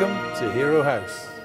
Welcome to HIRO House.